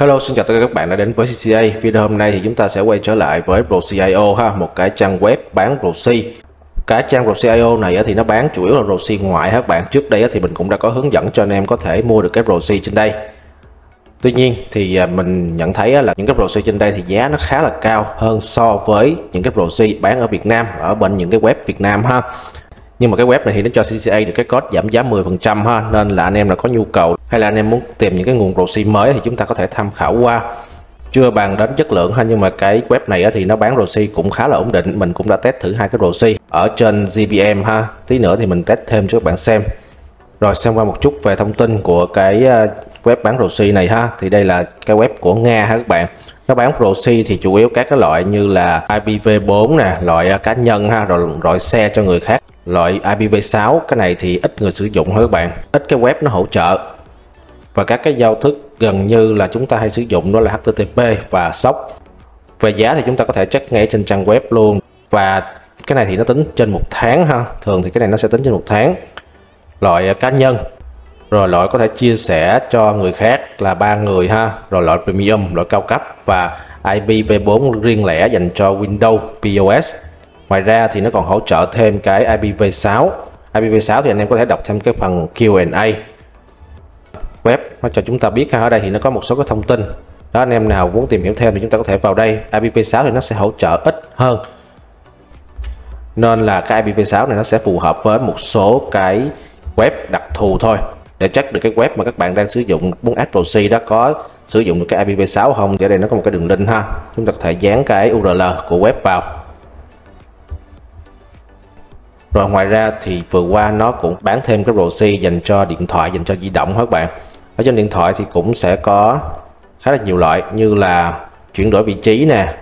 Hello, xin chào tất cả các bạn đã đến với CCA. Video hôm nay thì chúng ta sẽ quay trở lại với Proxys.io ha, một cái trang web bán proxy. Cái trang Proxys.io này thì nó bán chủ yếu là proxy ngoại các bạn. Trước đây thì mình cũng đã có hướng dẫn cho anh em có thể mua được cái proxy trên đây. Tuy nhiên thì mình nhận thấy là những cái proxy trên đây thì giá nó khá là cao hơn so với những cái proxy bán ở Việt Nam, ở bên những cái web Việt Nam ha. Nhưng mà cái web này thì nó cho CCA được cái code giảm giá 10% ha, nên là anh em là có nhu cầu hay là anh em muốn tìm những cái nguồn proxy mới thì chúng ta có thể tham khảo qua. Chưa bàn đến chất lượng ha, nhưng mà cái web này thì nó bán proxy cũng khá là ổn định. Mình cũng đã test thử hai cái proxy ở trên GBM ha, tí nữa thì mình test thêm cho các bạn xem. Rồi xem qua một chút về thông tin của cái web bán proxy này ha, thì đây là cái web của Nga ha các bạn. Nó bán proxy thì chủ yếu các cái loại như là IPv4 nè, loại cá nhân ha, rồi loại xe cho người khác. Loại IPv6 cái này thì ít người sử dụng hơn các bạn, ít cái web nó hỗ trợ. Và các cái giao thức gần như là chúng ta hay sử dụng đó là HTTP và SOCKS. Về giá thì chúng ta có thể check ngay trên trang web luôn. Và cái này thì nó tính trên một tháng ha, thường thì cái này nó sẽ tính trên một tháng. Loại cá nhân, rồi loại có thể chia sẻ cho người khác là 3 người ha, rồi loại premium, loại cao cấp và IPv4 riêng lẻ dành cho Windows POS. Ngoài ra thì nó còn hỗ trợ thêm cái IPv6. IPv6 thì anh em có thể đọc thêm cái phần Q&A. Web nó cho chúng ta biết ha, ở đây thì nó có một số cái thông tin. Đó, anh em nào muốn tìm hiểu thêm thì chúng ta có thể vào đây. IPv6 thì nó sẽ hỗ trợ ít hơn, nên là cái IPv6 này nó sẽ phù hợp với một số cái web đặc thù thôi. Để check được cái web mà các bạn đang sử dụng, muốn add proxy đó, có sử dụng được cái IPv6 không thì ở đây nó có một cái đường link ha. Chúng ta có thể dán cái URL của web vào. Rồi ngoài ra thì vừa qua nó cũng bán thêm cái proxy dành cho điện thoại, dành cho di động các bạn. Ở trên điện thoại thì cũng sẽ có khá là nhiều loại như là chuyển đổi vị trí nè,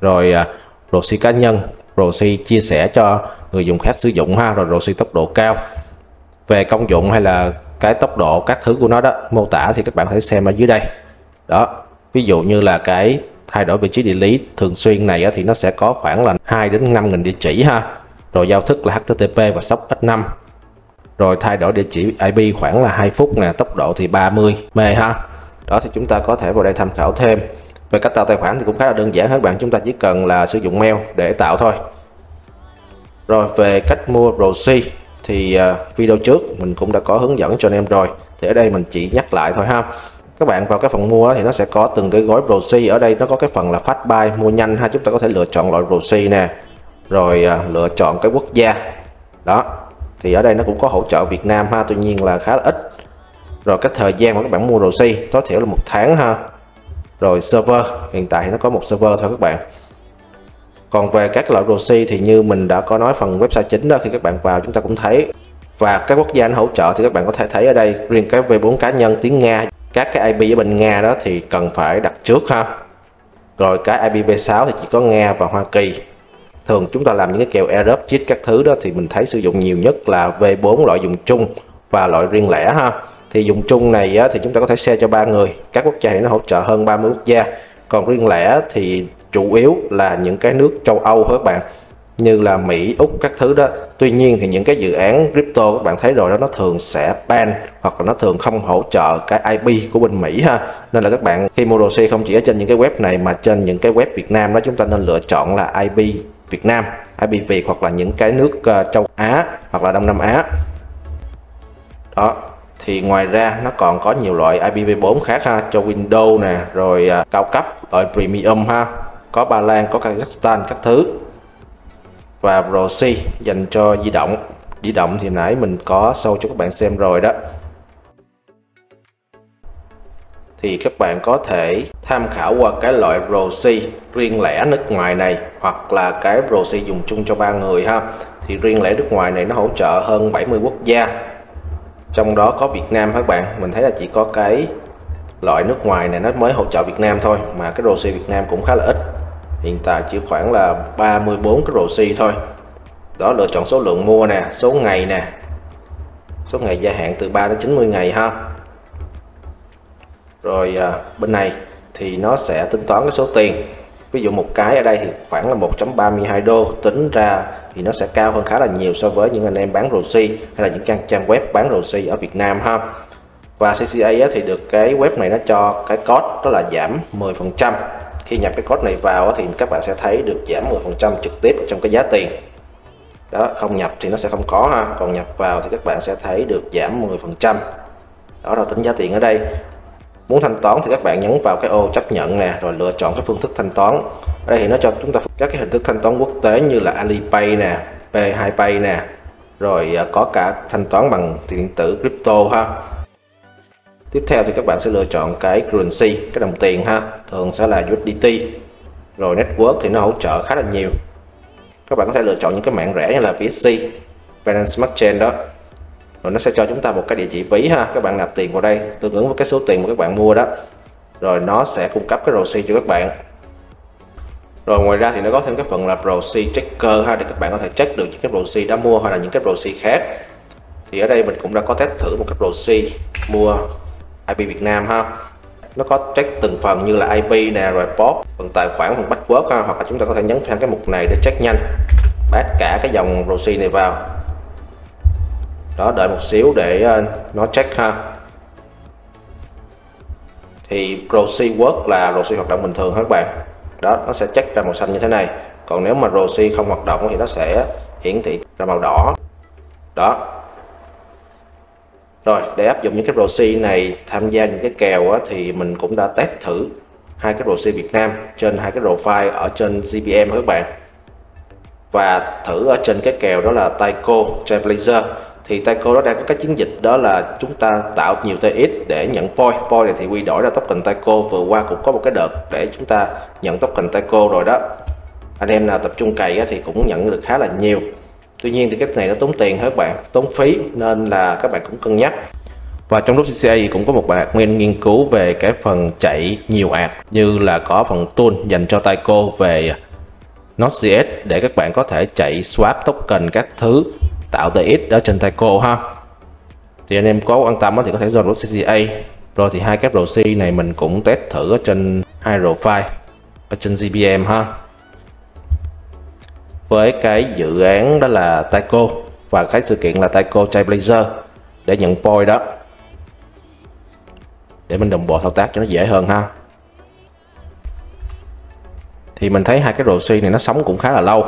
rồi proxy cá nhân, proxy chia sẻ cho người dùng khác sử dụng ha, rồi proxy tốc độ cao. Về công dụng hay là cái tốc độ các thứ của nó đó, mô tả thì các bạn hãy xem ở dưới đây. Đó, ví dụ như là cái thay đổi vị trí địa lý thường xuyên này thì nó sẽ có khoảng là 2 đến 5.000 địa chỉ ha. Rồi giao thức là HTTP và SOCKS H5. Rồi thay đổi địa chỉ IP khoảng là 2 phút nè, tốc độ thì 30 MB ha. Đó thì chúng ta có thể vào đây tham khảo thêm. Về cách tạo tài khoản thì cũng khá là đơn giản các bạn, chúng ta chỉ cần là sử dụng mail để tạo thôi. Rồi về cách mua proxy thì video trước mình cũng đã có hướng dẫn cho anh em rồi, thì ở đây mình chỉ nhắc lại thôi ha. Các bạn vào cái phần mua thì nó sẽ có từng cái gói proxy. Ở đây nó có cái phần là fast buy, mua nhanh ha, chúng ta có thể lựa chọn loại proxy nè, rồi lựa chọn cái quốc gia. Đó thì ở đây nó cũng có hỗ trợ Việt Nam ha, tuy nhiên là khá là ít. Rồi cái thời gian mà các bạn mua proxy tối thiểu là 1 tháng ha. Rồi server, hiện tại thì nó có một server thôi các bạn. Còn về các loại proxy thì như mình đã có nói phần website chính đó, khi các bạn vào chúng ta cũng thấy. Và các quốc gia nó hỗ trợ thì các bạn có thể thấy ở đây, riêng cái V4 cá nhân tiếng Nga, các cái IP ở bên Nga đó thì cần phải đặt trước ha. Rồi cái IPv6 thì chỉ có Nga và Hoa Kỳ. Thường chúng ta làm những cái kèo Airdrop cheat các thứ đó thì mình thấy sử dụng nhiều nhất là V4 loại dùng chung và loại riêng lẻ ha. Thì dùng chung này thì chúng ta có thể share cho 3 người. Các quốc gia thì nó hỗ trợ hơn 30 quốc gia. Còn riêng lẻ thì chủ yếu là những cái nước châu Âu các bạn, như là Mỹ, Úc các thứ đó. Tuy nhiên thì những cái dự án crypto các bạn thấy rồi đó, nó thường sẽ ban hoặc là nó thường không hỗ trợ cái IP của bên Mỹ ha. Nên là các bạn khi mua proxy không chỉ ở trên những cái web này mà trên những cái web Việt Nam đó, chúng ta nên lựa chọn là IP Việt Nam, IP Việt hoặc là những cái nước châu Á hoặc là Đông Nam Á. Đó thì ngoài ra nó còn có nhiều loại IPv4 khác ha, cho Windows nè, rồi cao cấp, loại premium ha, có Ba Lan, có Kazakhstan các thứ. Và proxy dành cho di động. Di động thì nãy mình có show cho các bạn xem rồi đó. Thì các bạn có thể tham khảo qua cái loại proxy riêng lẻ nước ngoài này, hoặc là cái proxy dùng chung cho 3 người ha. Thì riêng lẻ nước ngoài này nó hỗ trợ hơn 70 quốc gia, trong đó có Việt Nam các bạn. Mình thấy là chỉ có cái loại nước ngoài này nó mới hỗ trợ Việt Nam thôi, mà cái proxy Việt Nam cũng khá là ít. Hiện tại chỉ khoảng là 34 cái proxy thôi. Đó, lựa chọn số lượng mua nè, số ngày nè, số ngày gia hạn từ 3 đến 90 ngày ha. Rồi bên này thì nó sẽ tính toán cái số tiền. Ví dụ một cái ở đây thì khoảng là 1.32 đô, tính ra thì nó sẽ cao hơn khá là nhiều so với những anh em bán proxy hay là những trang web bán proxy ở Việt Nam ha. Và CCA thì được cái web này nó cho cái code đó là giảm 10%. Khi nhập cái code này vào thì các bạn sẽ thấy được giảm 10% trực tiếp trong cái giá tiền. Đó, không nhập thì nó sẽ không có ha, còn nhập vào thì các bạn sẽ thấy được giảm 10%. Đó là tính giá tiền ở đây. Muốn thanh toán thì các bạn nhấn vào cái ô chấp nhận nè, rồi lựa chọn cái phương thức thanh toán. Ở đây thì nó cho chúng ta các cái hình thức thanh toán quốc tế như là Alipay nè, P2Pay nè, rồi có cả thanh toán bằng tiền điện tử crypto ha. Tiếp theo thì các bạn sẽ lựa chọn cái currency, cái đồng tiền ha, thường sẽ là USDT. Rồi network thì nó hỗ trợ khá là nhiều. Các bạn có thể lựa chọn những cái mạng rẻ như là BSC, Binance Smart Chain đó. Rồi nó sẽ cho chúng ta một cái địa chỉ ví ha, các bạn nạp tiền vào đây tương ứng với cái số tiền mà các bạn mua đó. Rồi nó sẽ cung cấp cái proxy cho các bạn. Rồi ngoài ra thì nó có thêm cái phần là proxy checker ha, để các bạn có thể check được những cái proxy đã mua hoặc là những cái proxy khác. Thì ở đây mình cũng đã có test thử một cái proxy mua IP Việt Nam ha. Nó có check từng phần như là IP nè, rồi port, phần tài khoản, phần password ha, hoặc là chúng ta có thể nhấn sang cái mục này để check nhanh. Bắt cả cái dòng proxy này vào. Đó, đợi một xíu để nó check ha. Thì proxy work là proxy hoạt động bình thường ha các bạn. Đó, nó sẽ check ra màu xanh như thế này. Còn nếu mà proxy không hoạt động thì nó sẽ hiển thị ra màu đỏ. Đó. Rồi, để áp dụng những cái proxy này tham gia những cái kèo á, thì mình cũng đã test thử hai cái proxy Việt Nam trên hai cái profile ở trên GBM các bạn. Và thử ở trên cái kèo đó là Taiko Blaster. Thì Taiko nó đang có cái chiến dịch đó là chúng ta tạo nhiều TX để nhận POI. POI này thì quy đổi ra token Taiko, vừa qua cũng có một cái đợt để chúng ta nhận token Taiko rồi đó. Anh em nào tập trung cày thì cũng nhận được khá là nhiều. Tuy nhiên thì cái này nó tốn tiền hết bạn, tốn phí nên là các bạn cũng cân nhắc. Và trong lúc CCA cũng có một bạn admin nghiên cứu về cái phần chạy nhiều ạt, như là có phần tool dành cho Taiko về Node.js để các bạn có thể chạy swap token các thứ, tạo TX ở trên Taiko ha. Thì anh em có quan tâm thì có thể join group CCA. Rồi thì hai cái proxy này mình cũng test thử ở trên hai profile ở trên GBM ha. Với cái dự án đó là Taiko và cái sự kiện là Taiko Blaster để nhận point đó. Để mình đồng bộ thao tác cho nó dễ hơn ha. Thì mình thấy hai cái proxy này nó sống cũng khá là lâu.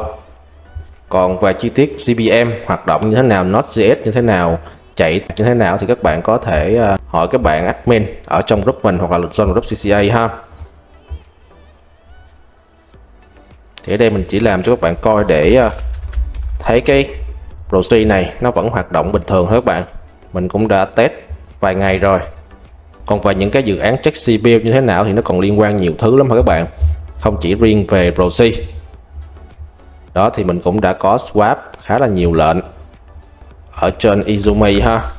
Còn về chi tiết GBM hoạt động như thế nào, Node.js như thế nào, chạy như thế nào thì các bạn có thể hỏi các bạn admin ở trong group mình hoặc là join group CCA ha. Thì ở đây mình chỉ làm cho các bạn coi để thấy cái proxy này nó vẫn hoạt động bình thường hết các bạn. Mình cũng đã test vài ngày rồi. Còn về những cái dự án check CPU như thế nào thì nó còn liên quan nhiều thứ lắm hả các bạn. Không chỉ riêng về proxy. Đó thì mình cũng đã có swap khá là nhiều lệnh ở trên Izumi ha.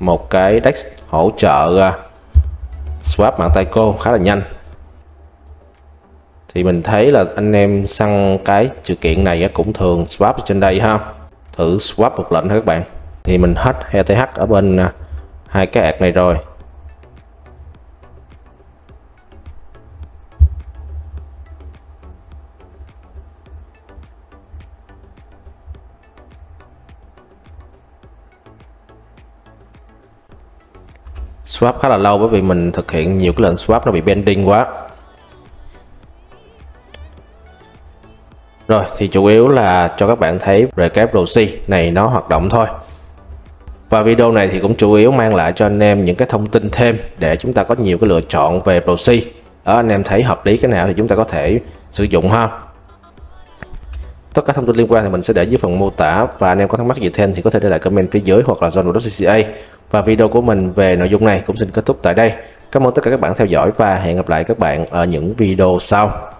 Một cái dex hỗ trợ swap mạng Taiko khá là nhanh. Thì mình thấy là anh em săn cái sự kiện này cũng thường swap trên đây ha. Thử swap một lệnh các bạn. Thì mình hết ETH ở bên hai cái ạc này rồi. Swap khá là lâu bởi vì mình thực hiện nhiều cái lệnh swap nó bị bending quá. Rồi thì chủ yếu là cho các bạn thấy về cái proxy này nó hoạt động thôi. Và video này thì cũng chủ yếu mang lại cho anh em những cái thông tin thêm để chúng ta có nhiều cái lựa chọn về proxy. Đó, anh em thấy hợp lý cái nào thì chúng ta có thể sử dụng ha. Tất cả thông tin liên quan thì mình sẽ để dưới phần mô tả, và anh em có thắc mắc gì thêm thì có thể để lại comment phía dưới hoặc là join group CCA. Và video của mình về nội dung này cũng xin kết thúc tại đây. Cảm ơn tất cả các bạn theo dõi và hẹn gặp lại các bạn ở những video sau.